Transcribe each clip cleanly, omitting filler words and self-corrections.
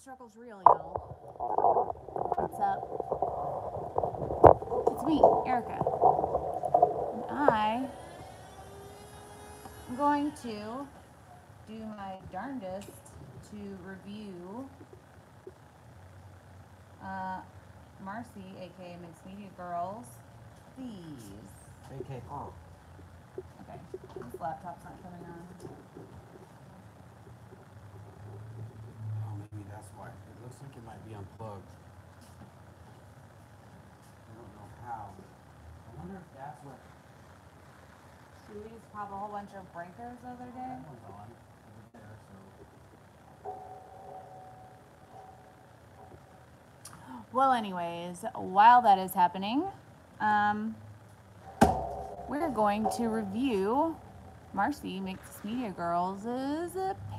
struggle's real, y'all. What's up? It's me, Erica. And I am going to do my darndest to review Marcy, aka Mixed Media Girls, these. Okay, oh. Okay, this laptop's not coming on. Oh, maybe that's why. It looks like it might be unplugged. I don't know how. I wonder if that's what. Did we just pop a whole bunch of breakers the other day? That one's on. Over there, so. Well, anyways, while that is happening, we're going to review Marcy Mixed Media Girls'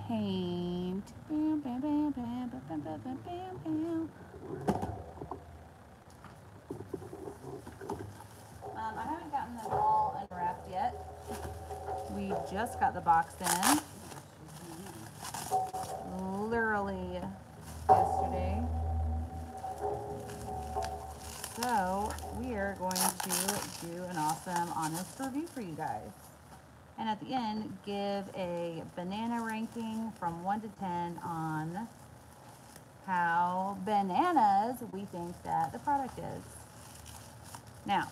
paint. Bam, bam, bam, bam, bam, bam, bam, bam, bam. I haven't gotten them all unwrapped yet. We just got the box in, literally yesterday. So we are going to do an awesome honest review for you guys. And at the end, give a banana ranking from 1 to 10 on how bananas we think that the product is. Now,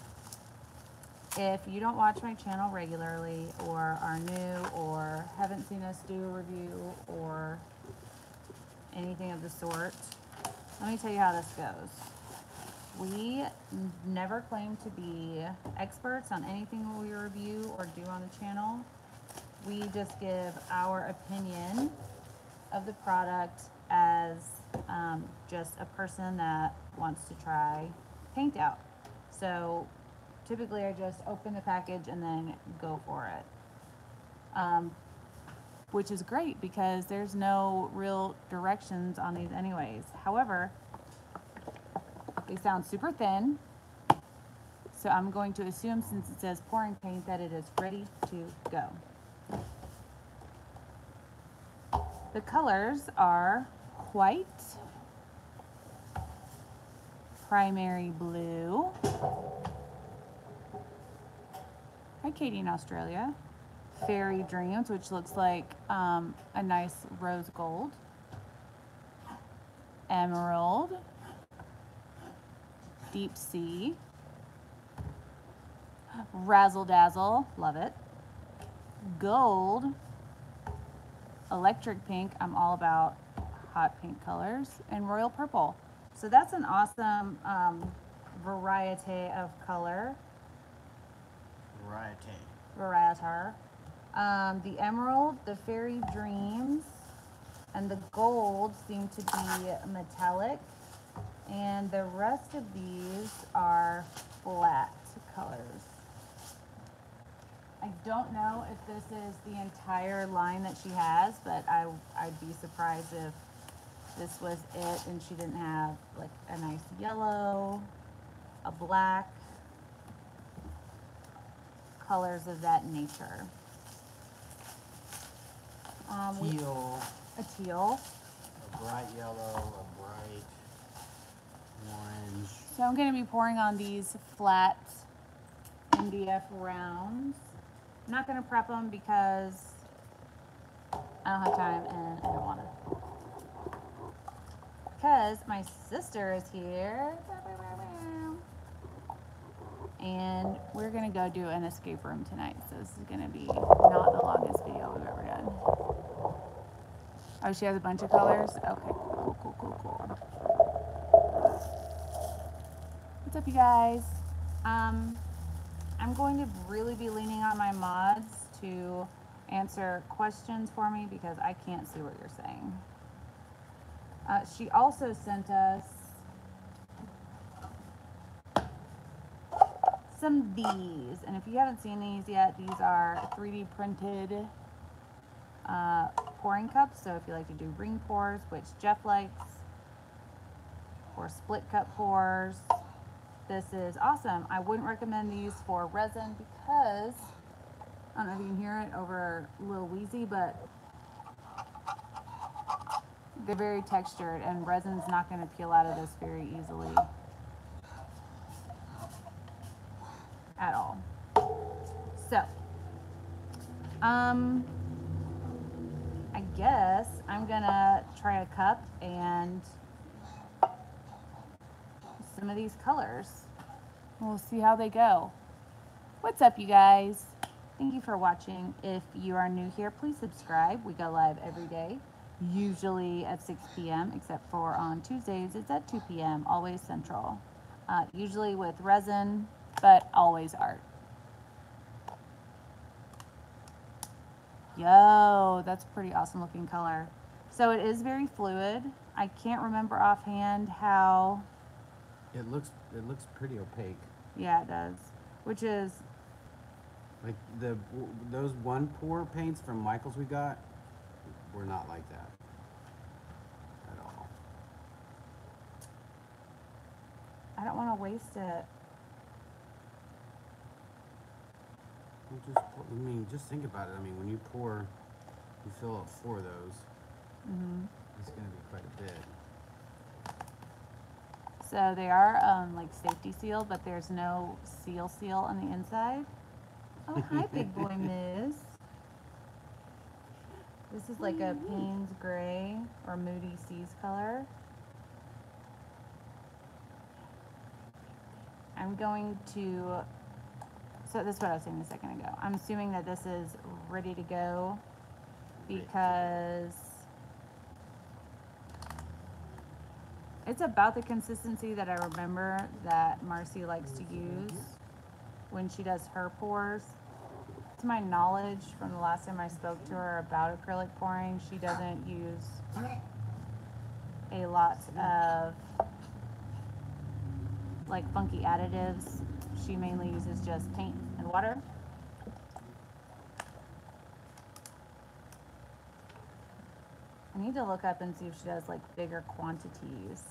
if you don't watch my channel regularly or are new or haven't seen us do a review or anything of the sort, let me tell you how this goes. We never claim to be experts on anything we review or do on the channel. We just give our opinion of the product as just a person that wants to try paint out. So typically I just open the package and then go for it. Which is great because there's no real directions on these anyways. However, they sound super thin, so I'm going to assume since it says pouring paint that it is ready to go. The colors are white, primary blue. Hi Katie in Australia. Fairy Dreams, which looks like a nice rose gold. Emerald. Deep Sea, Razzle Dazzle, love it, Gold, Electric Pink, I'm all about hot pink colors, and Royal Purple. So that's an awesome variety of color. Variety. The Emerald, the Fairy Dreams, and the Gold seem to be metallic. And the rest of these are flat colors. I don't know if this is the entire line that she has, but I'd be surprised if this was it and she didn't have like a nice yellow, a black, colors of that nature. Teal. A teal. A bright yellow, a bright orange. So I'm going to be pouring on these flat MDF rounds. I'm not going to prep them because I don't have time and I don't want to. Because my sister is here. And we're going to go do an escape room tonight. So this is going to be not the longest video we've ever done. Oh, she has a bunch of colors? Okay, cool, cool, cool, cool. What's up, you guys? I'm going to really be leaning on my mods to answer questions for me because I can't see what you're saying. She also sent us some of these, and if you haven't seen these yet, these are 3D printed pouring cups. So if you like to do ring pours, which Jeff likes, or split cup pours, this is awesome. I wouldn't recommend these for resin because, I don't know if you can hear it over Lil Wheezy, but They're very textured, and resin's not going to peel out of this very easily at all. So, I guess I'm gonna try a cup and some of these colors. We'll see how they go. What's up, you guys? Thank you for watching. If you are new here, please subscribe. We go live every day, usually at 6 p.m. except for on Tuesdays it's at 2 p.m. always central, usually with resin, but always art. Yo, that's pretty awesome looking color. So it is very fluid. I can't remember offhand how it looks. It looks pretty opaque. Yeah, it does. Which is like those one pour paints from Michaels we got were not like that at all. I don't want to waste it. Just think about it. I mean, when you pour, you fill up 4 of those. Mm-hmm. It's going to be quite a bit. So they are like safety sealed, but there's no seal on the inside. Oh, hi, big boy, miss. This is like a Payne's Gray or Moody Seas color. I'm going to... So this is what I was saying a second ago. I'm assuming that this is ready to go because it's about the consistency that I remember that Marcy likes to use when she does her pours. To my knowledge, from the last time I spoke to her about acrylic pouring, she doesn't use a lot of like funky additives. She mainly uses just paint and water. I need to look up and see if she does like bigger quantities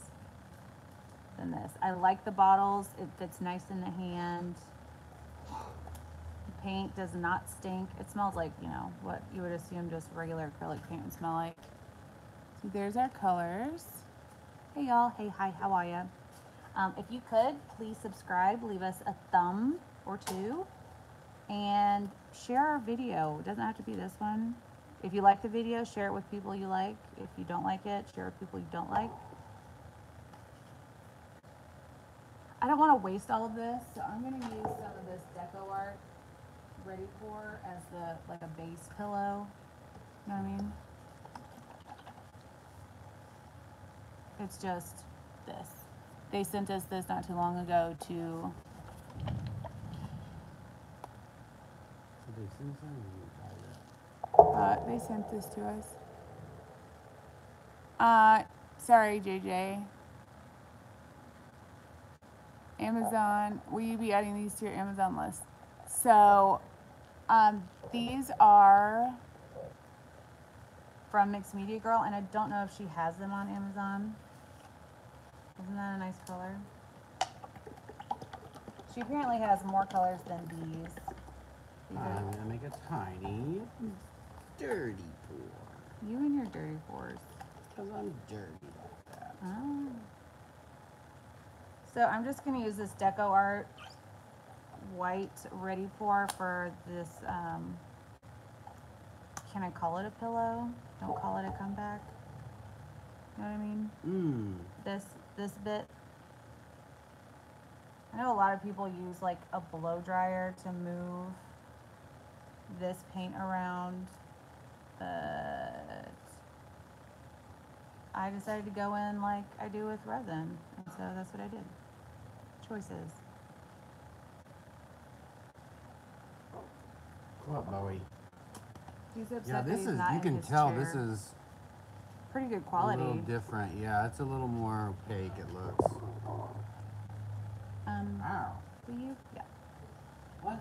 than this. I like the bottles. It fits nice in the hand. The paint does not stink. It smells like, you know, what you would assume just regular acrylic paint would smell like. So there's our colors. Hey y'all. Hey, hi, how are ya? If you could, please subscribe, leave us a thumb or 2, and share our video. It doesn't have to be this one. If you like the video, share it with people you like. If you don't like it, share it with people you don't like. I don't want to waste all of this, so I'm going to use some of this DecoArt Ready Pour as the like a base pillow. You know what I mean? It's just this. They sent us this not too long ago to... they sent this to us. Sorry, JJ. Amazon, will you be adding these to your Amazon list? So, these are from Mixed Media Girl, and I don't know if she has them on Amazon. Isn't that a nice color? She apparently has more colors than these. I'm gonna make a tiny, dirty pour. You and your dirty pours. Because I'm dirty like that. Oh. So I'm just gonna use this DecoArt white ready pour for this, can I call it a pillow? Don't call it a comeback. You know what I mean? Mm. This bit. I know a lot of people use like a blow dryer to move this paint around, but I decided to go in like I do with resin, and so that's what I did. Choices. Come on, Bowie. He's upset. Yeah, this is, you can tell this is pretty good quality. A little different, yeah. It's a little more opaque, it looks. Wow. Will you? Yeah. 1,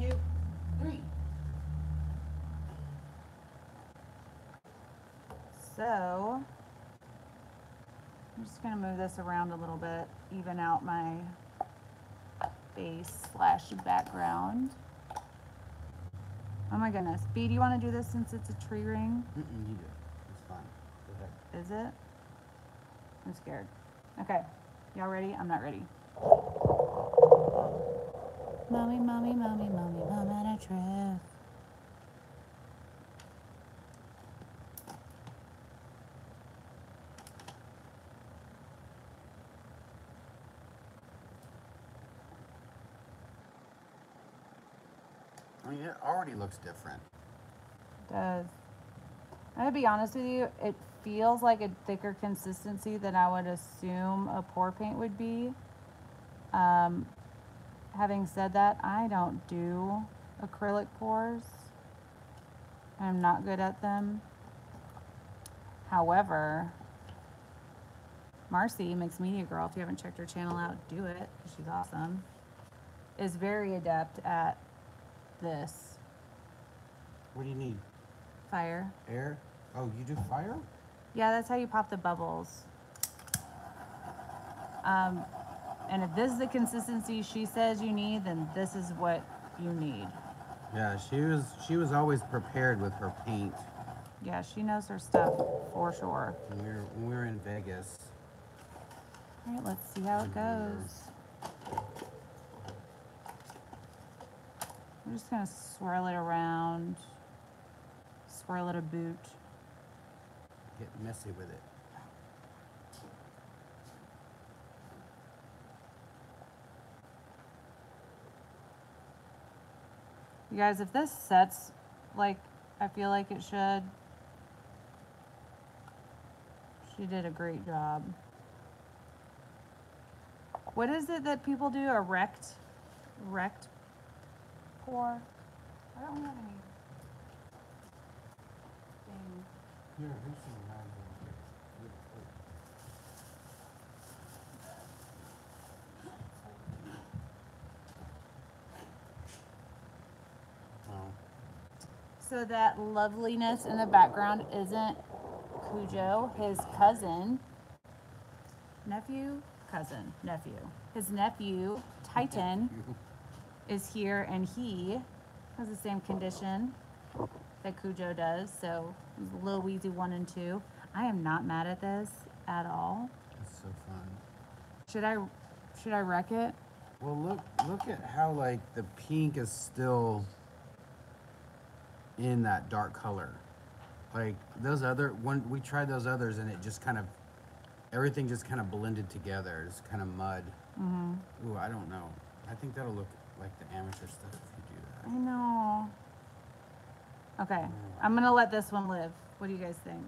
2, 3. So, I'm just going to move this around a little bit, even out my base / background. Oh my goodness. B, do you want to do this since it's a tree ring? Mm-mm, you do. Is it? I'm scared. Okay. Y'all ready? I'm not ready. Mommy, mommy, mommy, mommy, mom on a trip. I mean, it already looks different. It does. I'm going to be honest with you, it feels like a thicker consistency than I would assume a pour paint would be. Having said that, I don't do acrylic pours. I'm not good at them. However, Marcy, Mixed Media Girl, if you haven't checked her channel out, do it, because she's awesome, is very adept at this. What do you need? Fire. Air? Oh, you do fire? Yeah, that's how you pop the bubbles. And if this is the consistency she says you need, then this is what you need. Yeah, she was always prepared with her paint. Yeah, she knows her stuff for sure. We're in Vegas. All right, let's see how it goes. I'm just gonna swirl it around. Swirl it a boot. Get messy with it. You guys, if this sets like I feel like it should, she did a great job. What is it that people do? A rect pour? I don't have any thing. Yeah, here's some rag on here. So that loveliness in the background isn't Cujo, his cousin, nephew. His nephew, Titan, is here, and he has the same condition that Cujo does. So Lil Weezy 1 and 2. I am not mad at this at all. It's so fun. Should I wreck it? Well, look at how like the pink is still in that dark color. Like those other one, we tried those others and it just kind of, everything just kind of blended together. It's kind of mud. Mm-hmm. Ooh, I don't know. I think that'll look like the amateur stuff if you do that. I know. Okay, I'm gonna let this one live. What do you guys think?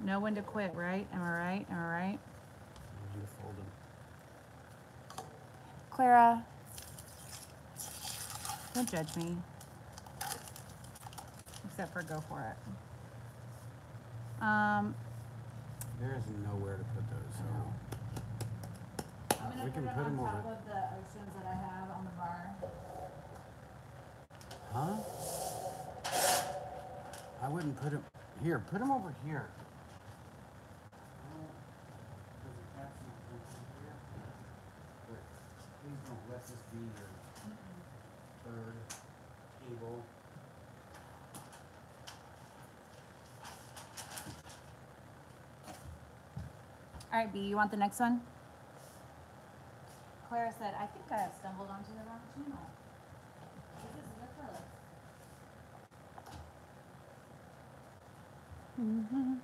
Know when to quit, right? Am I right? Am I right? Clara, don't judge me. Except for go for it. There is nowhere to put those. So I'm gonna put them on top of the oceans that I have on the bar. Huh? I wouldn't put them here. Put them over here. Let's just be your third table. All right, B, you want the next one? Clara said, I think I have stumbled onto the wrong channel. This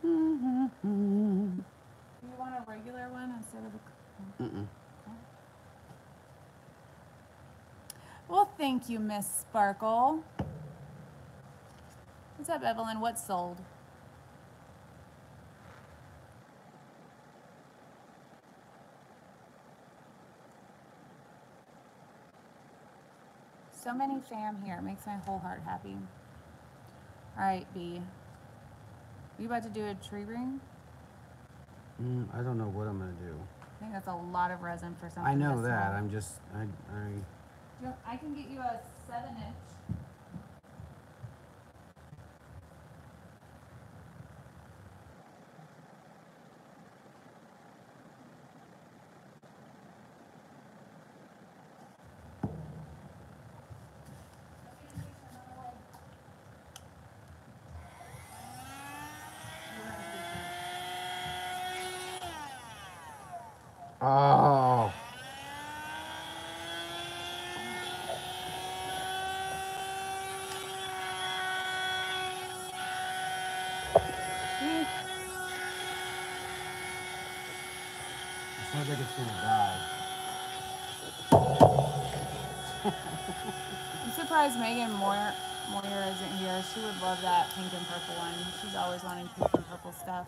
is acrylic. Do you want a regular one instead of a... Well, thank you, Miss Sparkle. What's up, Evelyn? What's sold? So many fam here. It makes my whole heart happy. All right, B. Are you about to do a tree ring? I don't know what I'm going to do. I think that's a lot of resin for something. I know that. I'm just... I can get you a 7-inch. Oh. It sounds like it's gonna die. I'm surprised Megan Moyer isn't here. She would love that pink and purple one. She's always wanting pink and purple stuff.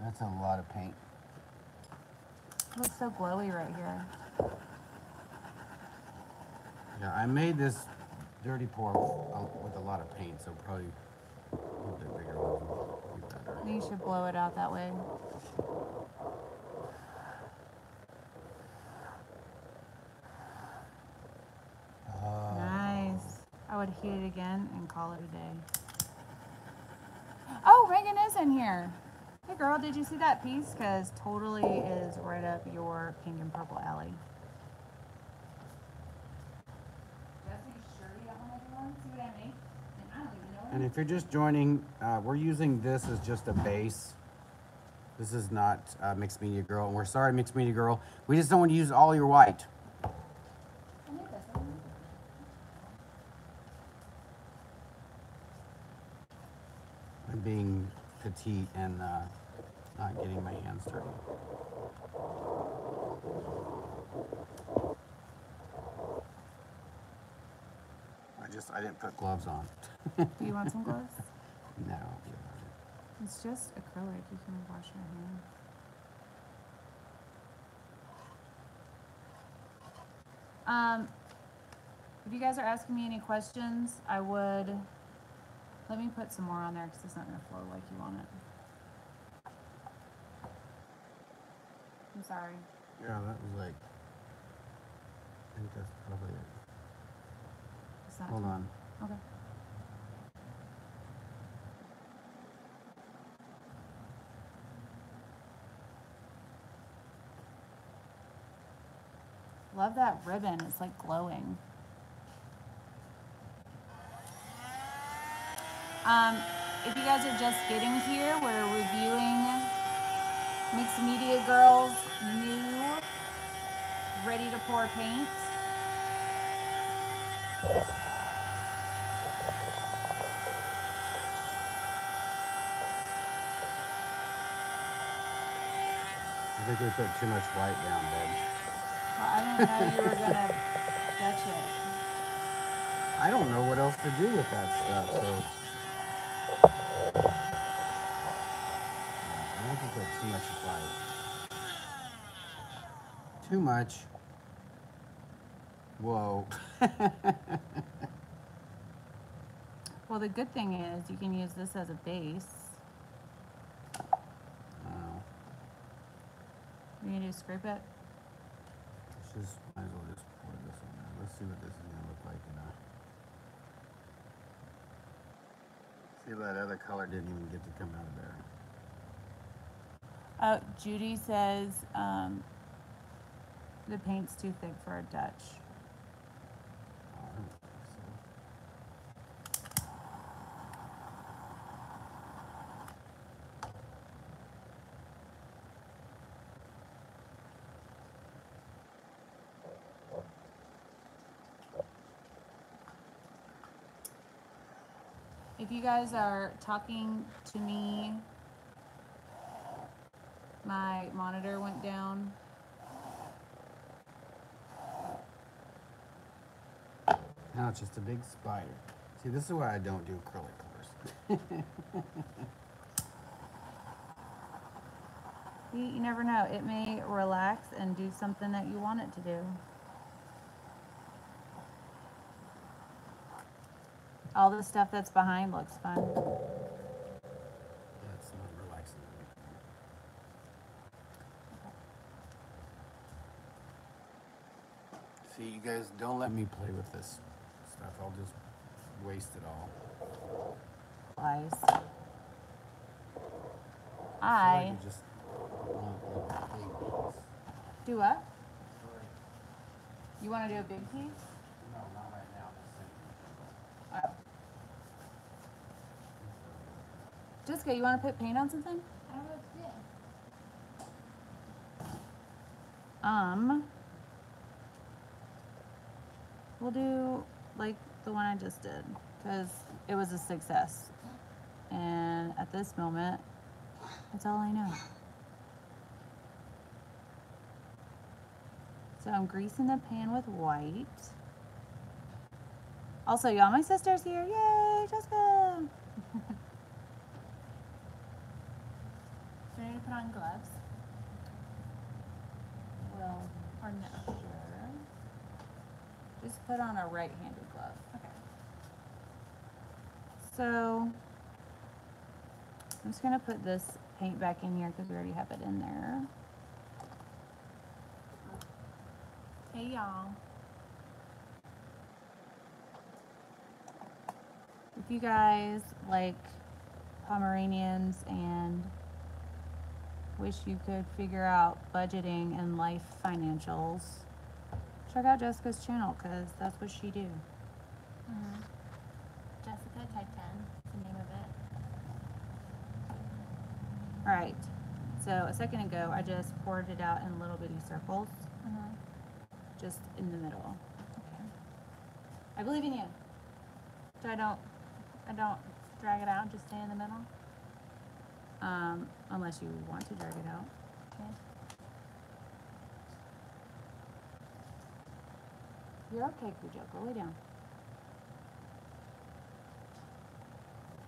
That's a lot of paint. It looks so glowy right here. Yeah, I made this dirty pour with a lot of paint, so probably a little bit bigger one would be better. I think you should blow it out that way. Nice. I would heat it again and call it a day. Oh, Reagan is in here. Hey girl, did you see that piece? Because totally is right up your pink and purple alley. And if you're just joining, we're using this as just a base. This is not Mixed Media Girl. And we're sorry, Mixed Media Girl. We just don't want to use all your white. I'm being petite and not getting my hands dirty. I didn't put gloves on. Do you want some gloves? No. It's just acrylic. You can wash your hands. If you guys are asking me any questions, I would. Let me put some more on there because it's not going to flow like you want it. I'm sorry. Yeah, that was like, I think that's probably it. It's not Hold on. Okay. Love that ribbon. It's like glowing. If you guys are just getting here, we're reviewing Mixed Media Girls' new ready to pour paint. I think we put too much white down, babe. Well, I didn't know you were gonna catch it. I don't know what else to do with that stuff, so. Too much white. Too much. Whoa. Well, the good thing is you can use this as a base. Wow. You need to scrape it? Let's just, might as well just pour this on there. Let's see what this is going to look like. See, that other color didn't even get to come out of there. Oh, Judy says the paint's too thick for a Dutch. I don't think so. If you guys are talking to me, my monitor went down. Now it's just a big spider. See, this is why I don't do acrylic colors. You never know. It may relax and do something that you want it to do. All the stuff that's behind looks fun. You guys don't let me play with this stuff. I'll just waste it all. Nice. I just do what? You want to do a big piece? No, not right now. Oh. Jessica, you want to put paint on something? I don't know what to do. We'll do like the one I just did because it was a success. And at this moment, that's all I know. So I'm greasing the pan with white. Also, y'all, my sister's here. Yay, Jessica! Do I need to put on gloves? Well, or no. Just put on a right-handed glove. Okay. So I'm just gonna put this paint back in here because we already have it in there. Hey y'all. If you guys like Pomeranians and wish you could figure out budgeting and life financials, check out Jessica's channel because that's what she do. Mm-hmm. Jessica Titan is the name of it. All right, so a second ago I just poured it out in little bitty circles, just in the middle. Okay. I believe in you. So I don't drag it out. Just stay in the middle. Unless you want to drag it out. Okay. You're okay, Cujo. Go lay down.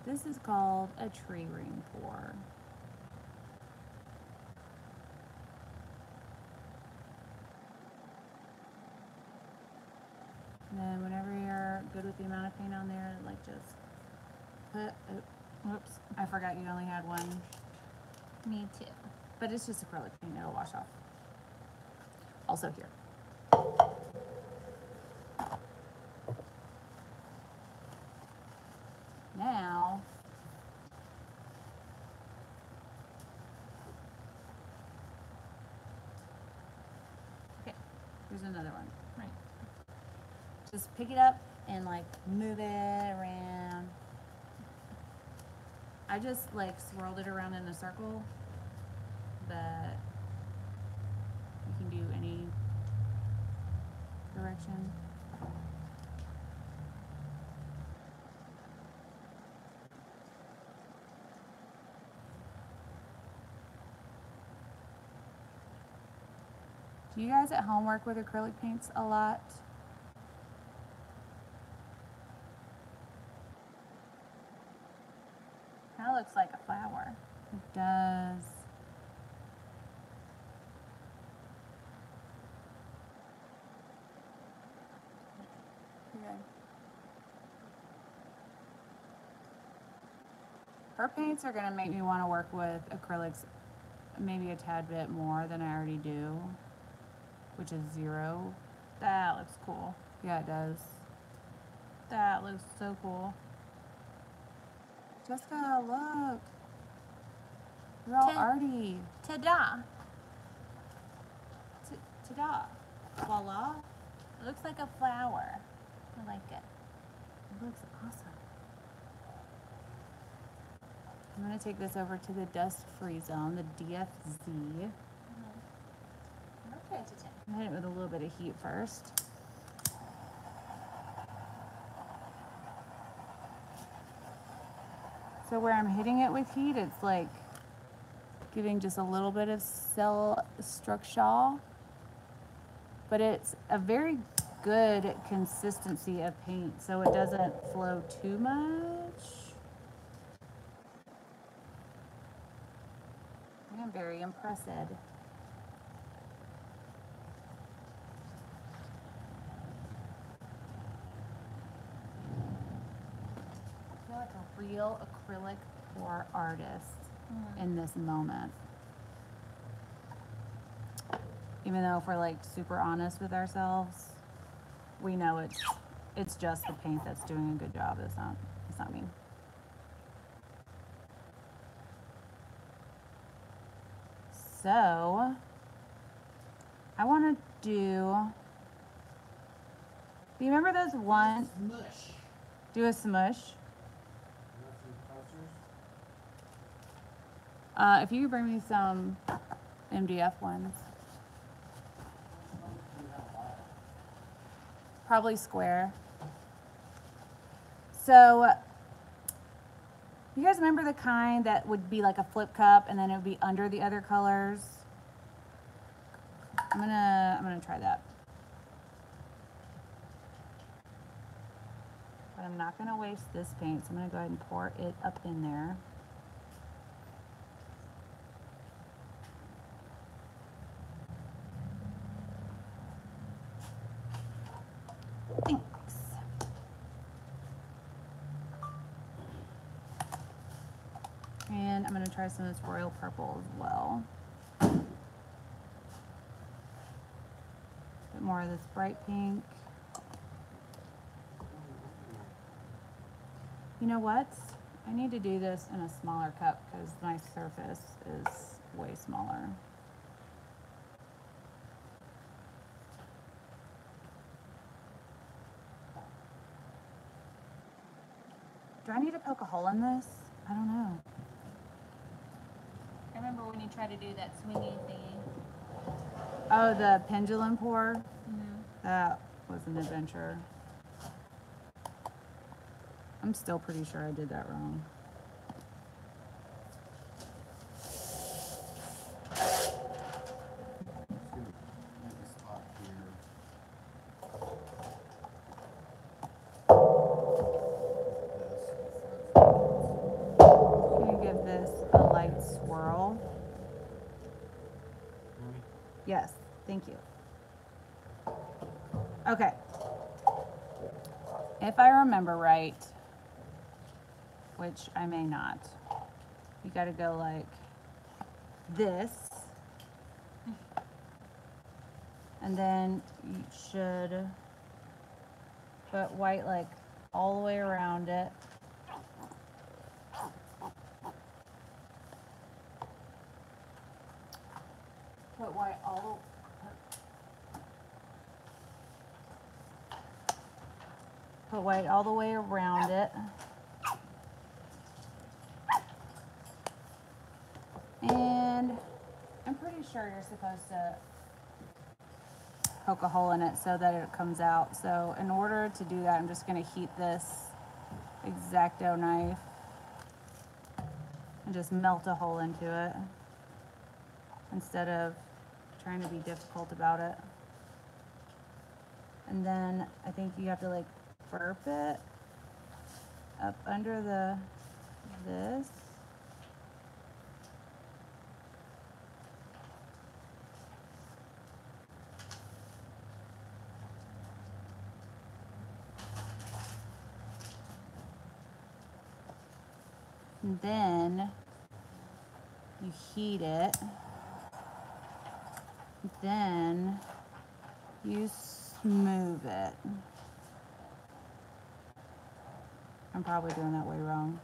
This is called a tree ring pour. And then whenever you're good with the amount of paint on there, like just put, whoops, I forgot you only had one. Me too. But it's just acrylic paint, it'll wash off. Also here. Now, okay, here's another one. Right. Just pick it up and like move it around. I just like swirled it around in a circle, but you can do any direction. Do you guys at home work with acrylic paints a lot? Kind of looks like a flower. It does. Okay. Her paints are going to make me want to work with acrylics maybe a tad bit more than I already do, which is zero. That looks cool. Yeah, it does. That looks so cool. Jessica, look. You're all arty. Ta-da. Ta-da. Voila. It looks like a flower. I like it. It looks awesome. I'm gonna take this over to the dust-free zone, the DFZ. I hit it with a little bit of heat first. So where I'm hitting it with heat, it's like giving just a little bit of cell structure, but it's a very good consistency of paint, so it doesn't flow too much. I'm very impressed. Real acrylic pour artist in this moment. Even though if we're like super honest with ourselves, we know it's just the paint that's doing a good job. It's not me. So I want to do you remember those ones? Smush. Do a smush. If you could bring me some MDF ones. probably square. So you guys remember the kind that would be like a flip cup and then it would be under the other colors? I'm gonna try that. But I'm not gonna waste this paint, so I'm gonna go ahead and pour it up in there. And I'm gonna try some of this royal purple as well. A bit more of this bright pink. You know what? I need to do this in a smaller cup because my surface is way smaller. Do I need to poke a hole in this? I don't know. I remember when you try to do that swingy thingy. Oh, the pendulum pour? Mm-hmm. That was an adventure. I'm still pretty sure I did that wrong. Yes, thank you. Okay. If I remember right, which I may not, you gotta go like this. And then you should put white like all the way around it. Put white all the way around it. And I'm pretty sure you're supposed to poke a hole in it so that it comes out. So in order to do that, I'm just going to heat this X-Acto knife and just melt a hole into it instead of trying to be difficult about it. And then I think you have to like burp it up under this. And then you heat it. Then you smooth it. I'm probably doing that way wrong.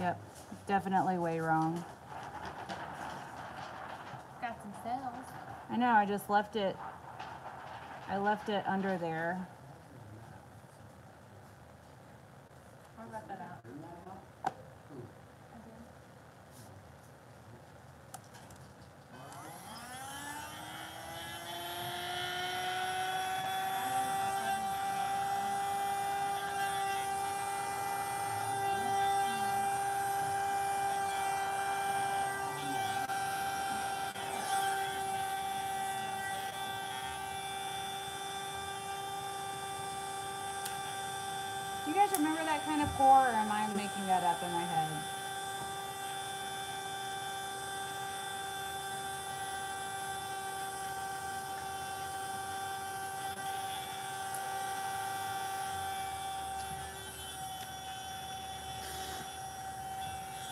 Yep, definitely way wrong. Got some cells. I know, I left it under there. I'll wrap that out. Remember that kind of pour, or am I making that up in my head?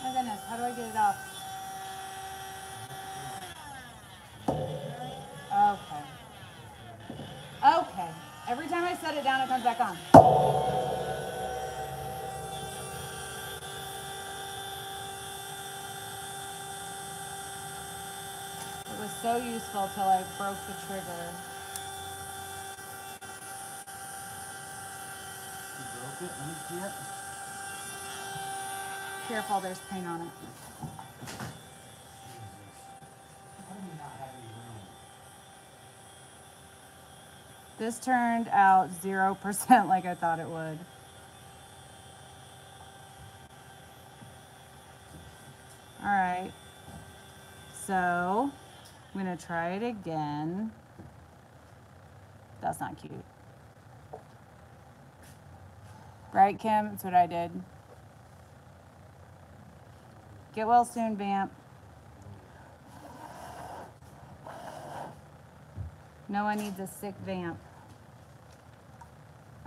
Oh goodness, how do I get it off? Okay. Okay. Every time I set it down, it comes back on. So useful till I broke the trigger. You broke it? Let me see it. Careful, there's paint on it. How do you not have any room? This turned out 0% like I thought it would. All right, so I'm gonna try it again. That's not cute. Right, Kim? That's what I did. Get well soon, Vamp. No one needs a sick vamp.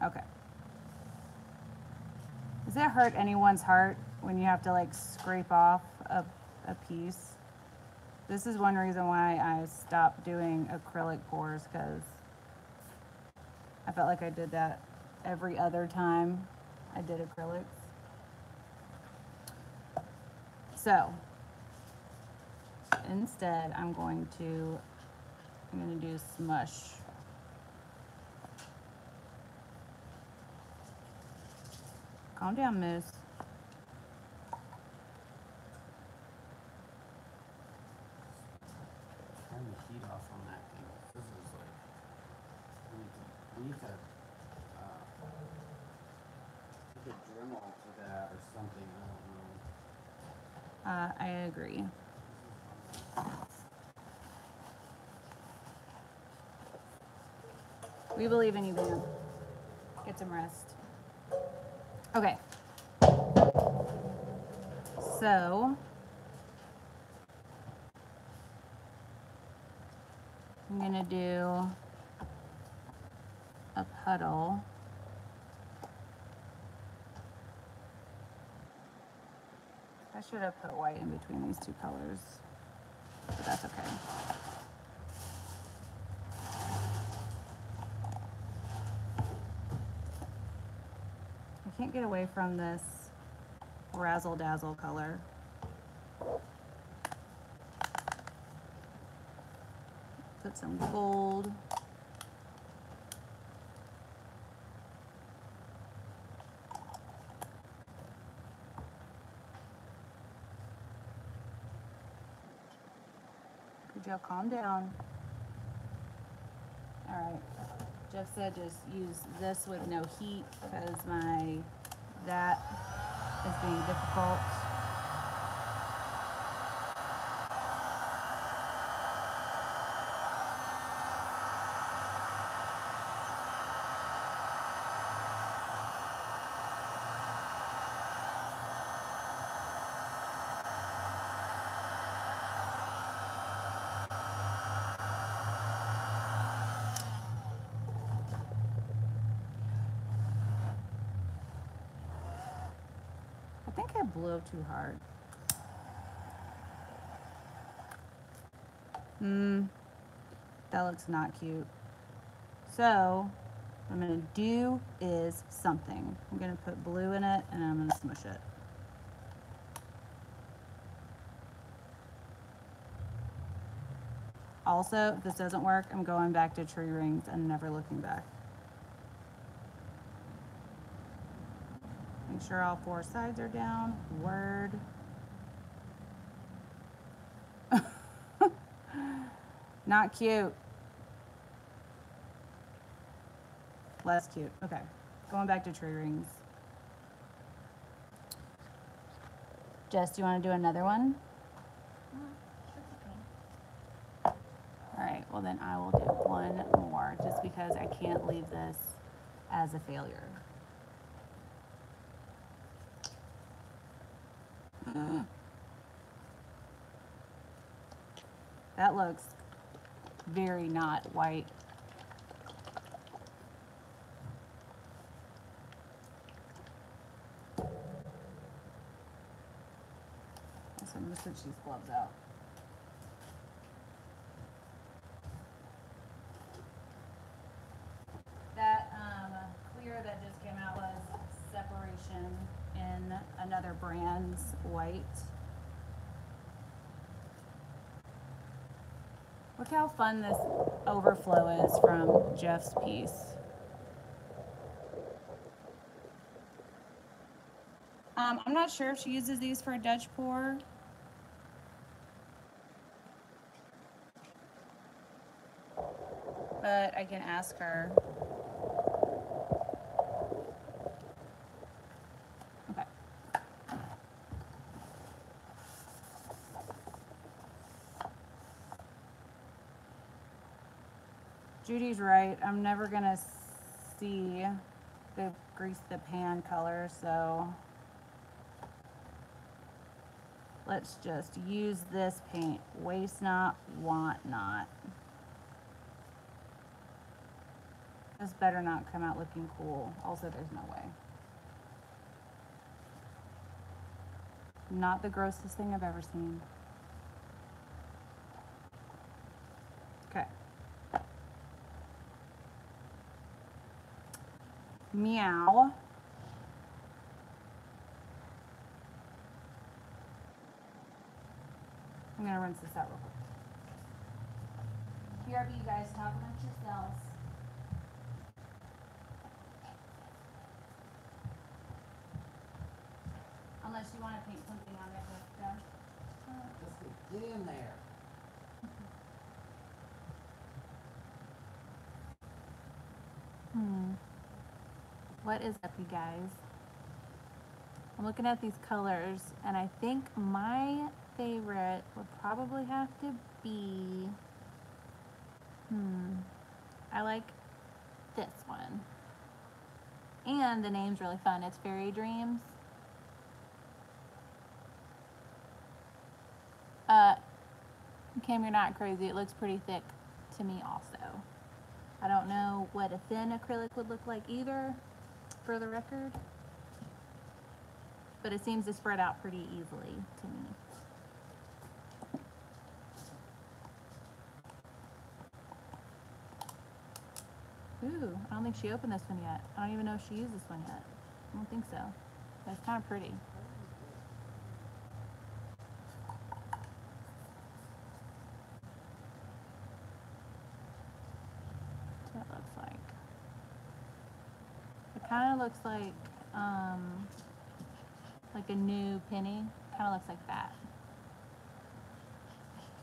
Okay. Does it hurt anyone's heart when you have to like scrape off a piece? This is one reason why I stopped doing acrylic pours, because I felt like I did that every other time I did acrylics. So instead I'm going to do smush. Calm down, Miss. Turn the heat off on that thing. This is like, we need to take a Dremel to that or something. I don't know. I agree. We believe in you, man. Get some rest. Okay. So I'm gonna do a puddle. I should have put white in between these two colors, but that's okay. Can't get away from this Razzle Dazzle color. Put some gold. Could y'all calm down? All right. Jeff said just use this with no heat because that is being difficult. Blow too hard. That looks not cute. So what I'm gonna do is something. I'm gonna put blue in it and I'm gonna smush it. Also, if this doesn't work, I'm going back to tree rings and never looking back. Sure, all four sides are down. Word. Not cute. Less cute. Okay, going back to tree rings. Jess, do you want to do another one? All right, well then I will do one more just because I can't leave this as a failure. That looks very not white. So I'm gonna switch these gloves out. That clear that just came out was Separation in another brand's white. Look how fun this overflow is from Jeff's piece. I'm not sure if she uses these for a Dutch pour. But but I can ask her. Okay. Judy's right. I'm never gonna see the grease the pan color, so let's just use this paint. Waste not, want not. This better not come out looking cool. Also, there's no way. Not the grossest thing I've ever seen. Okay. Meow. I'm gonna rinse this out real quick. TRB, you guys, talk amongst yourselves. Unless you want to paint something on it with them. Just get in there. What is up, you guys? I'm looking at these colors, and I think my favorite would probably have to be, I like this one, and the name's really fun. It's Fairy Dreams. Kim, you're not crazy. It looks pretty thick to me also. I don't know what a thin acrylic would look like either, for the record, but it seems to spread out pretty easily to me. Ooh, I don't think she opened this one yet. I don't even know if she used this one yet. I don't think so. But it's kind of pretty. That's what it looks like. It kind of looks like a new penny. Kind of looks like that.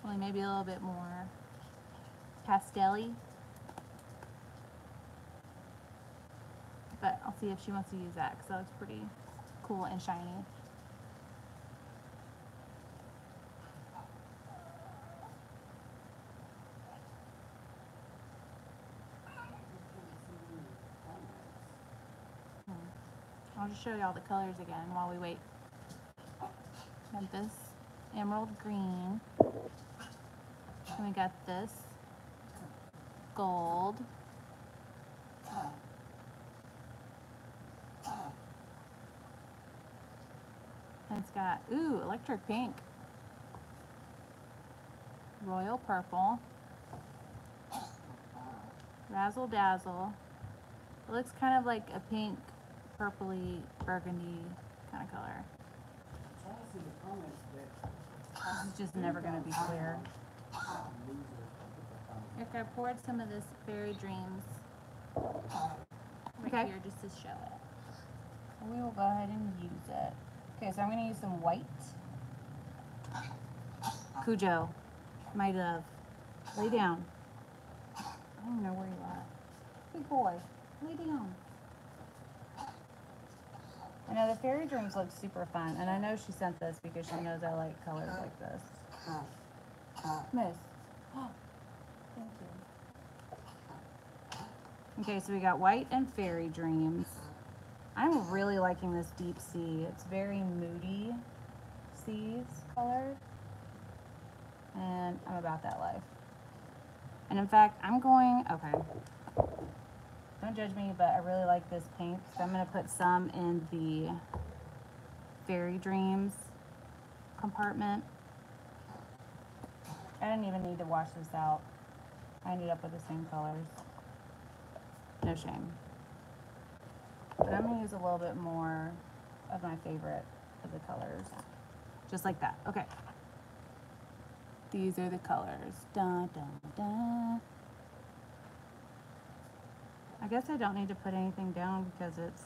Only maybe a little bit more pastel-y. But I'll see if she wants to use that, because that looks pretty cool and shiny. I'll just show you all the colors again while we wait. We got this emerald green, and we got this gold. It's got, ooh, electric pink, royal purple, razzle dazzle. It looks kind of like a pink, purpley, burgundy kind of color. This is just never going to be clear. Okay, I poured some of this Fairy Dreams right here just to show it. We will go ahead and use it. Okay, so I'm going to use some white. Cujo, my love, lay down. I don't know where you're at. Big boy, lay down. I know the Fairy Dreams look super fun, and I know she sent this because she knows I like colors like this. Miss. Thank you. Okay, so we got white and Fairy Dreams. I'm really liking this deep sea. It's very moody seas color, and I'm about that life. And in fact, I'm going, okay, don't judge me, but I really like this pink, so I'm gonna put some in the Fairy Dreams compartment. I didn't even need to wash this out. I ended up with the same colors. No shame. But I'm going to use a little bit more of my favorite of the colors. Just like that. Okay. These are the colors. Dun, dun, dun. I guess I don't need to put anything down because it's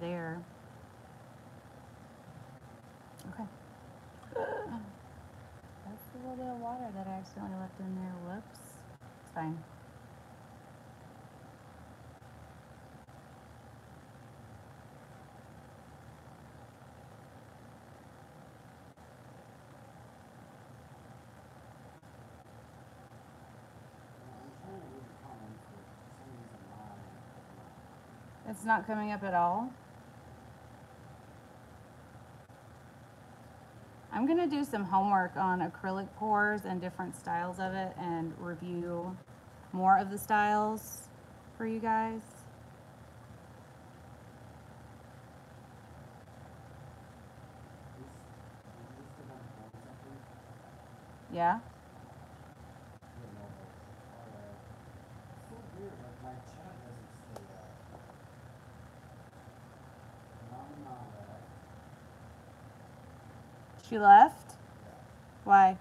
there. Okay. That's a little bit of water that I accidentally left in there. Whoops. next time. It's not coming up at all. I'm gonna do some homework on acrylic pours and different styles of it and review more of the styles for you guys. Yeah? She left? Why?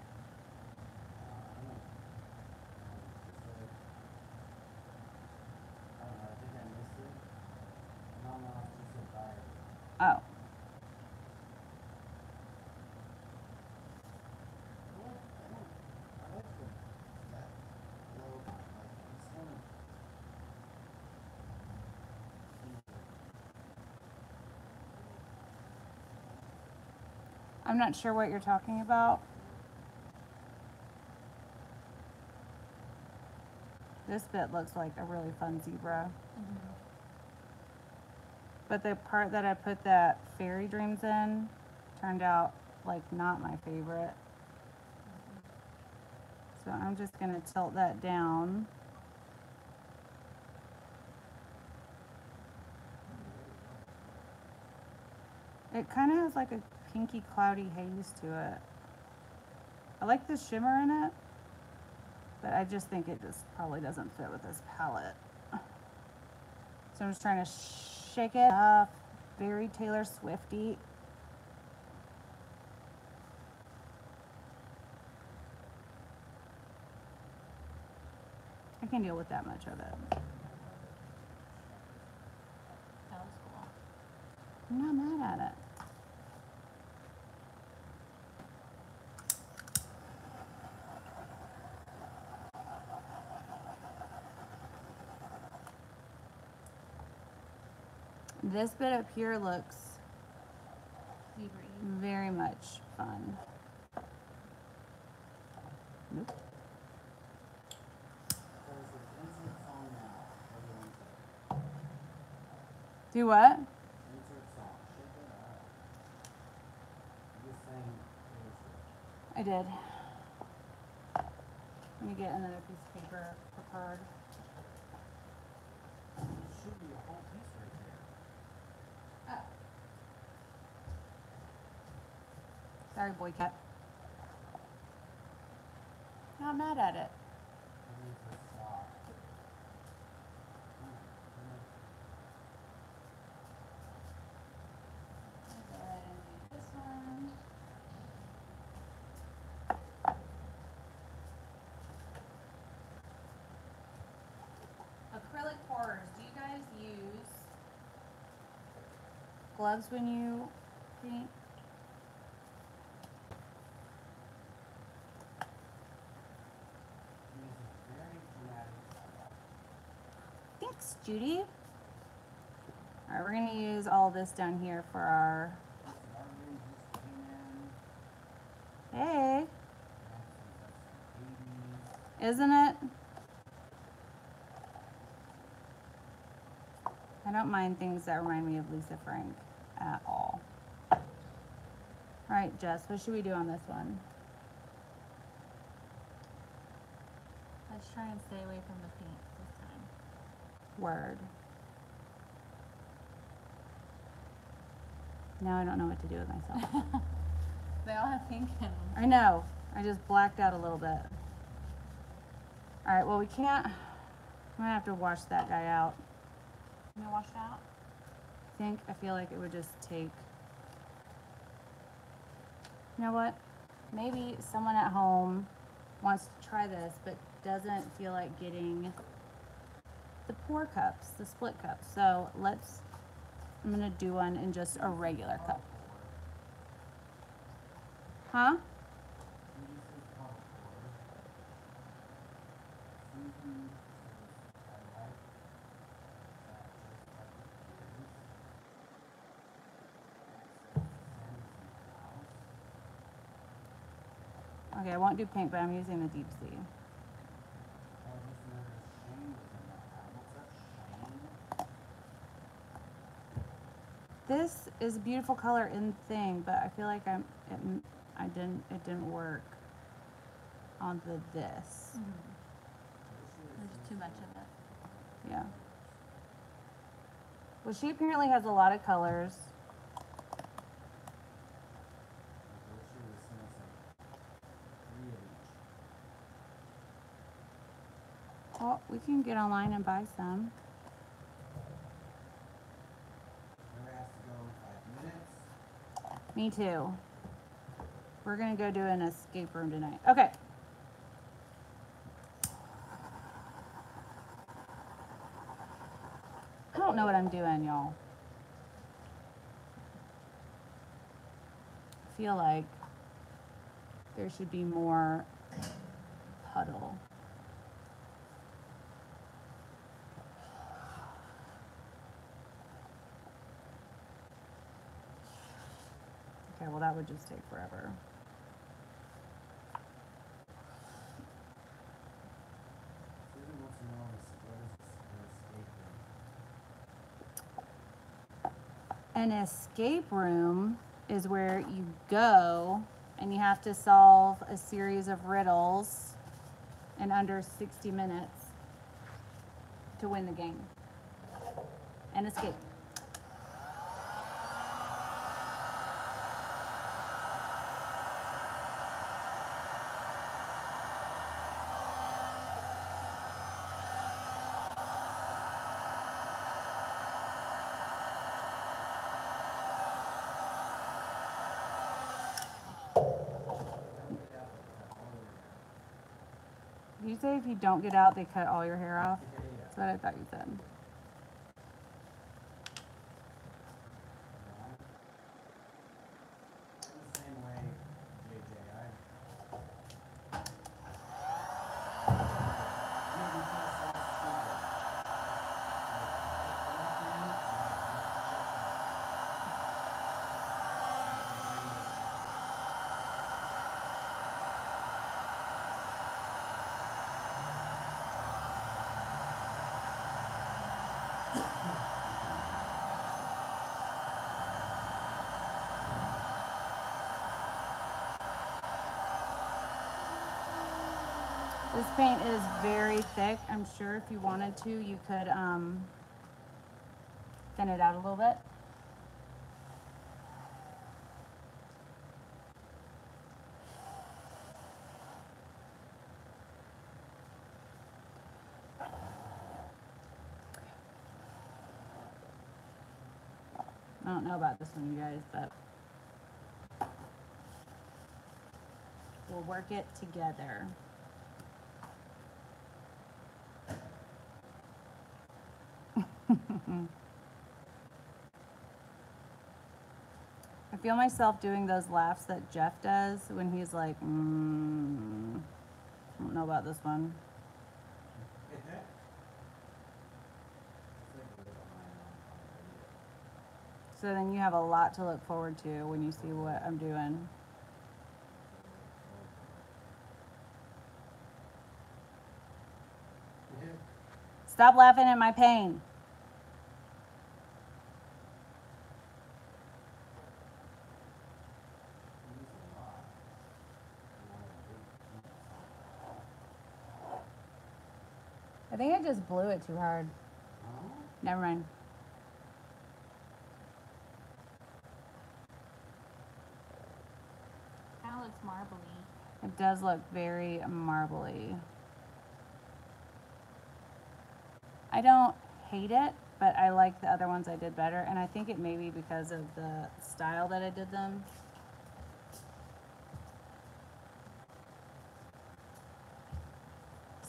Oh. I'm not sure what you're talking about. This bit looks like a really fun zebra. Mm-hmm. But the part that I put that Fairy Dreams in turned out like not my favorite. So I'm just gonna tilt that down. It kind of has like a pinky cloudy haze to it. I like the shimmer in it, but I just think it just probably doesn't fit with this palette. So I'm just trying to shake it up, very Taylor Swifty. I can deal with that much of it. That was cool. I'm not mad at it. This bit up here looks very much fun. Nope. Do what? I did. Let me get another piece of paper prepared. Should be a whole piece right there. Sorry, boy cat. Not mad at it. Acrylic pours. Do you guys use gloves when you paint? Judy. All right, we're going to use all this down here for our... Hey! Isn't it? I don't mind things that remind me of Lisa Frank at all. All right, Jess, what should we do on this one? Let's try and stay away from the paint. Word. Now I don't know what to do with myself. They all have pink in them. I know. I just blacked out a little bit. All right. Well, we can't. I'm gonna have to wash that guy out. You gonna wash it out? I feel like it would just take. You know what? Maybe someone at home wants to try this, but doesn't feel like getting the pour cups, the split cups. So let's, I'm gonna do one in just a regular cup. Huh? Okay, I won't do pink, but I'm using the deep sea. This is a beautiful color in thing, but I feel like it didn't work on the this. Mm-hmm. There's too much of it. Yeah. Well, she apparently has a lot of colors. Well, we can get online and buy some. Me too. We're gonna go do an escape room tonight. Okay. I don't know what I'm doing, y'all. I feel like there should be more puddle. Okay, well that would just take forever. An escape room is where you go and you have to solve a series of riddles in under 60 minutes to win the game and escape. You say if you don't get out, they cut all your hair off? That's what I thought you said. This paint is very thick. I'm sure if you wanted to, you could thin it out a little bit. I don't know about this one, you guys, but we'll work it together. I feel myself doing those laughs that Jeff does when he's like, I don't know about this one. So then you have a lot to look forward to when you see what I'm doing. Stop laughing at my pain. I think I just blew it too hard. Oh. Never mind. Kind of looks marbly. It does look very marbly. I don't hate it, but I like the other ones I did better, and I think it may be because of the style that I did them.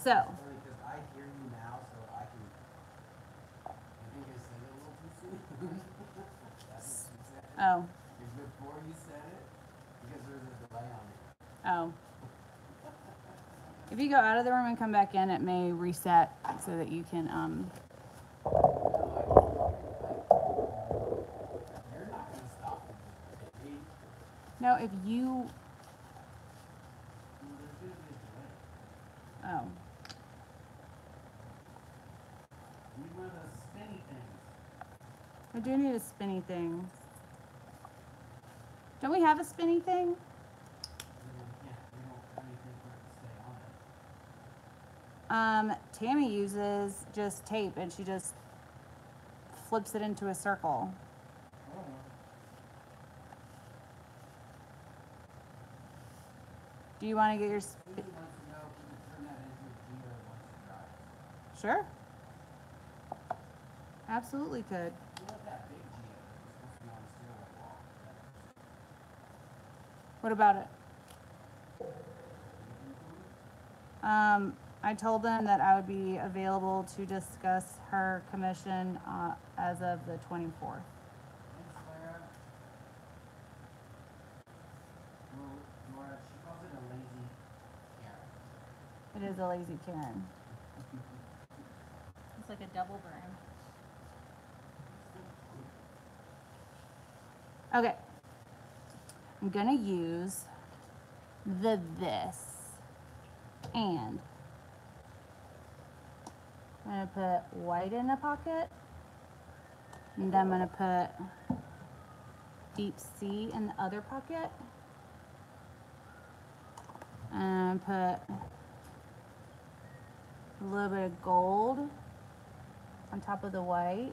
So. Oh. Before you said it, because there was a delay on it. Oh. If you go out of the room and come back in, it may reset so that you can, You're not going to stop it. No, if you... Oh. You want to spinny things. I do need a spinny thing. Don't we have a spinny thing? Tammy uses just tape and she just flips it into a circle. Oh. Do you want to get your... Sure. Absolutely could. What about it? I told them that I would be available to discuss her commission as of the 24th. Clara, Laura, she calls it a lazy Karen. It is a lazy Karen. It's like a double burn. Okay. I'm gonna use the this and I'm gonna put white in a pocket, and I'm gonna put deep sea in the other pocket, and put a little bit of gold on top of the white,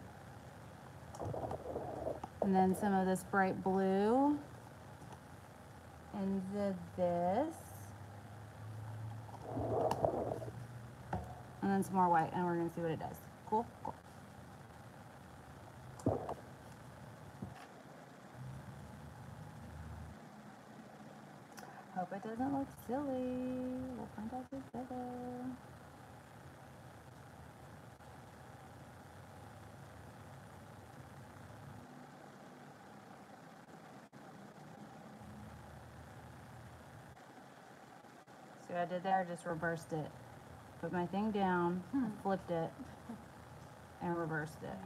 and then some of this bright blue into this. And then some more white, and we're going to see what it does. Cool? Cool. Hope it doesn't look silly. We'll find out together. See what I did there? I just reversed it. Put my thing down, flipped it, and reversed it.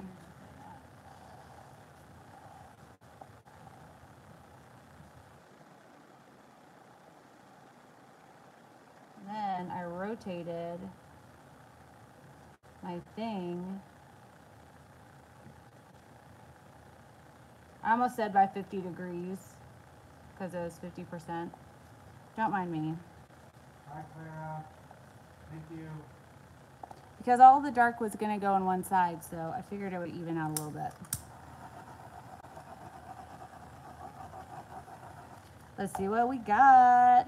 And then I rotated my thing. I almost said by 50 degrees because it was 50%. Don't mind me. Hi, Clara. Thank you. Because all the dark was going to go on one side, so I figured it would even out a little bit. Let's see what we got.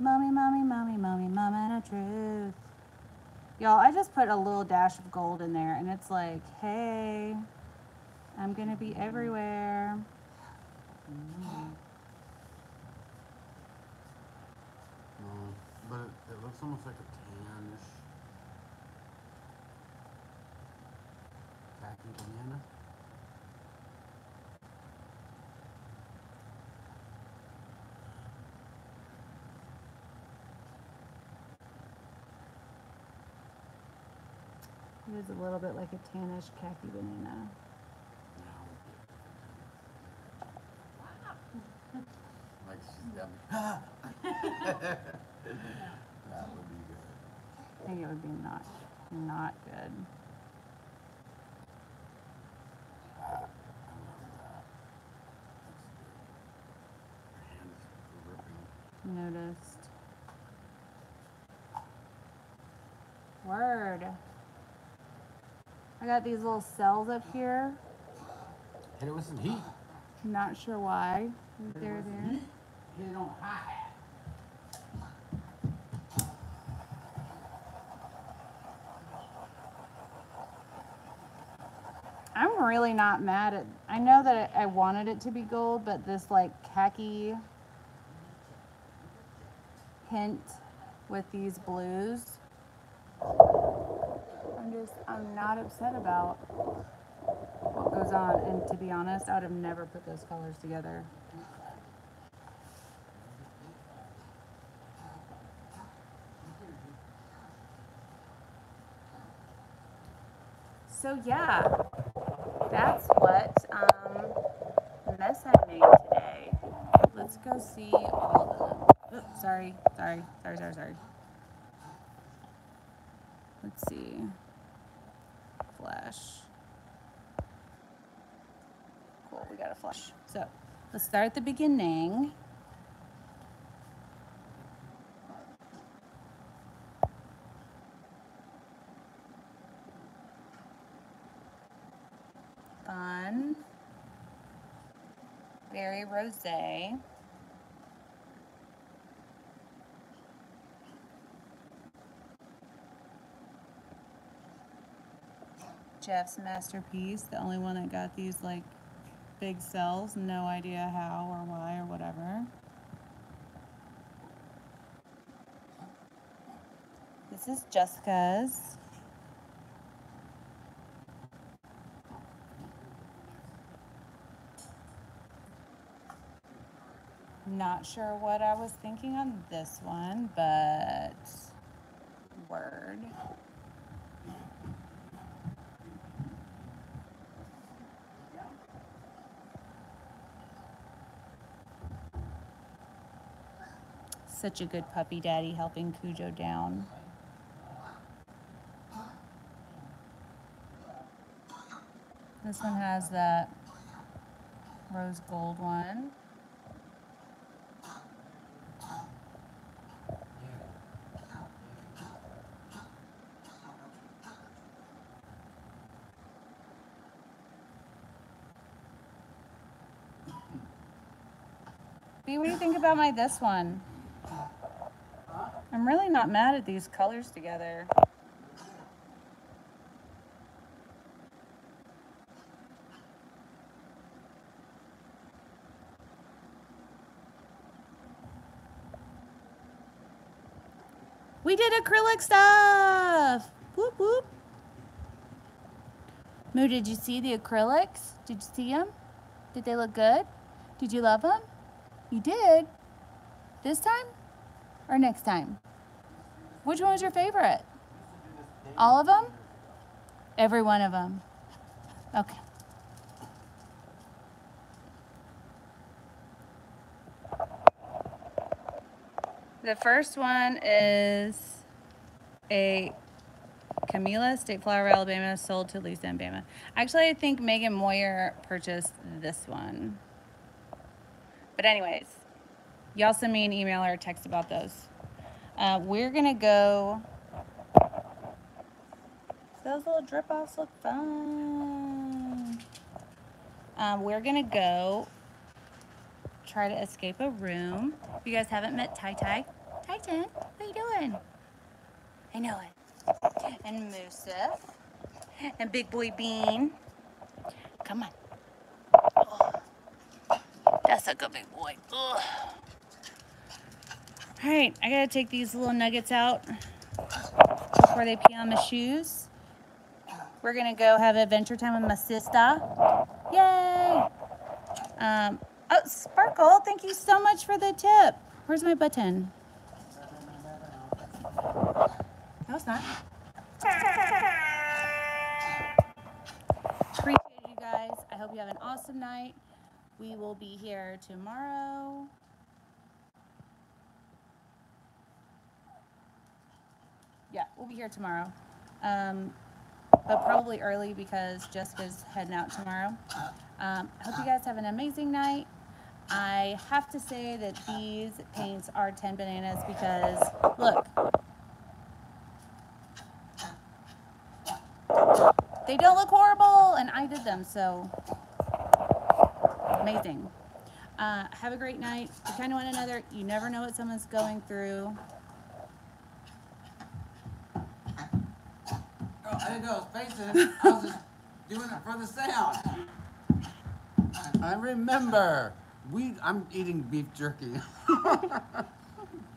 Mommy, mommy, mommy, mommy, moment of truth. Y'all, I just put a little dash of gold in there, and it's like, hey, I'm going to be everywhere. But it looks almost like a tannish khaki banana. It is a little bit like a tannish khaki banana. Wow. Like she's dumb. That would be good. I think it would be not good. Noticed. Word. I got these little cells up here. Hit it with some heat. Not sure why. They're there. Hit it on high. I'm really not mad at, I know that I wanted it to be gold, but this like khaki hint with these blues, I'm not upset about what goes on. And to be honest, I would have never put those colors together. So yeah, that's what mess I made today. Let's go see all the... Oops, sorry. Let's see. Flash. Cool, we got a flash. So let's start at the beginning. Fun. Very rosé. Jeff's masterpiece, the only one that got these like big cells, no idea how or why or whatever. This is Jessica's. Not sure what I was thinking on this one, but word. Such a good puppy daddy helping Cujo down. This one has that rose gold one. B, what do you think about this one? I'm really not mad at these colors together. We did acrylic stuff! Whoop whoop. Moo, did you see the acrylics? Did you see them? Did they look good? Did you love them? You did? This time? Or next time? Which one was your favorite? All of them? Every one of them. Okay. The first one is a Camila, State Flower, Alabama, sold to Lisa in Bama. Actually, I think Megan Moyer purchased this one. But anyways, y'all send me an email or a text about those. We're going to go. Those little drip-offs look fun. We're going to go try to escape a room. If you guys haven't met Titan, what are you doing? I know it. And Moosef. And Big Boy Bean. Come on. Oh, that's a good big boy. Ugh. All right, I gotta take these little nuggets out before they pee on my shoes. We're gonna go have adventure time with my sister. Yay! Oh, Sparkle, thank you so much for the tip. Where's my button? No, it's not. Appreciate you guys. I hope you have an awesome night. We will be here tomorrow. Yeah, we'll be here tomorrow, but probably early because Jessica's heading out tomorrow. I hope you guys have an amazing night. I have to say that these paints are 10 bananas because, look, they don't look horrible, and I did them, so amazing. Have a great night. You kind of one another. You never know what someone's going through. I didn't know I was facing it. I was just doing it for the sound. I remember. I'm eating beef jerky.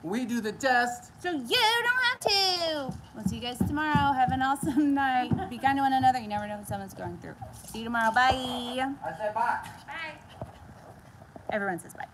We do the test. So you don't have to. We'll see you guys tomorrow. Have an awesome night. Be kind to one another. You never know what someone's going through. See you tomorrow. Bye. I say bye. Bye. Everyone says bye.